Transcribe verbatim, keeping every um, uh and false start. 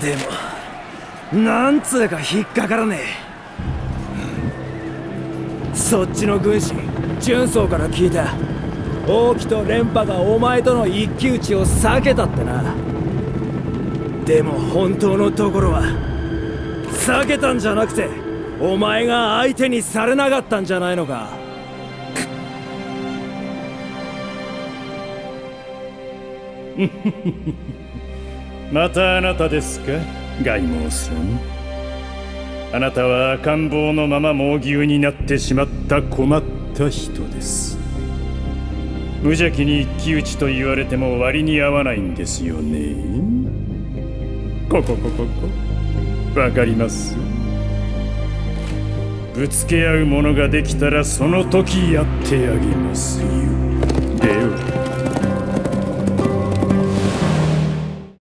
でもなんつうか引っかからねえ。そっちの軍師純曹から聞いた。王騎と連覇がお前との一騎打ちを避けたってな。でも本当のところは避けたんじゃなくてお前が相手にされなかったんじゃないのか。またあなたですか、凱孟さん。あなたは赤ん坊のまま猛牛になってしまった困った人です。無邪気に一騎打ちと言われても割に合わないんですよね。こここここ、わかります。ぶつけ合うものができたらその時やってあげますよ。